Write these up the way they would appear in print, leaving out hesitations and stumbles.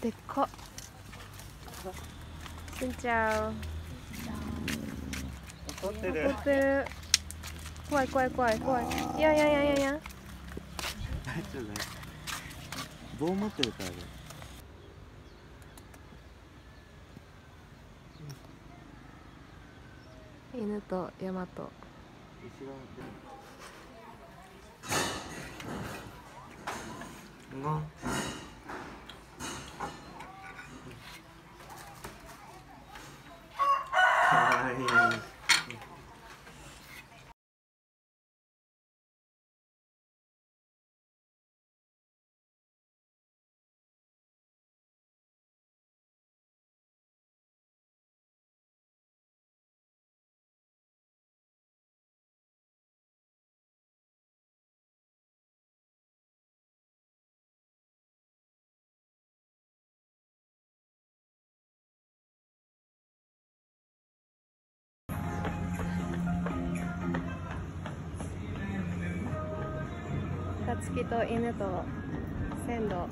でっか。しんちゃん怒ってる。怖い怖い怖い怖い。いやいやいやいやいや。大丈夫だよ。棒持ってるからね。犬と山と。後ろ向いてる。うん。月と犬と鮮度。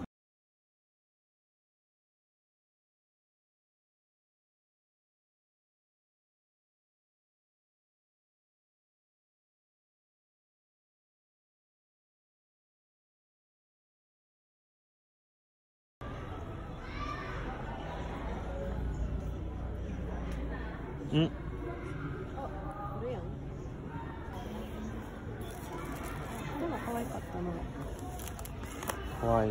うん。かわいい。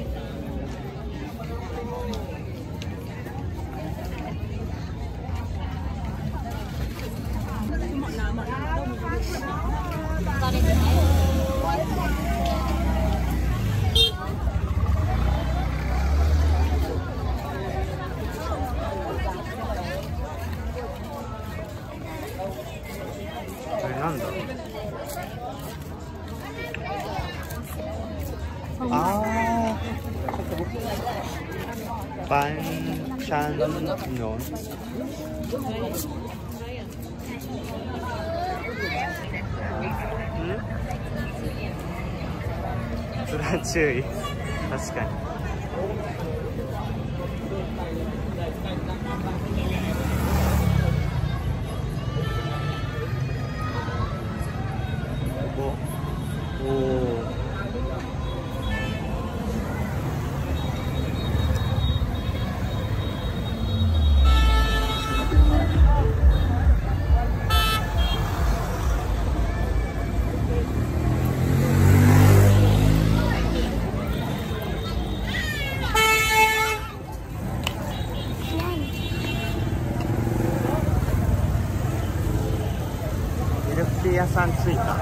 それは注意。確かに。屋さん着いた。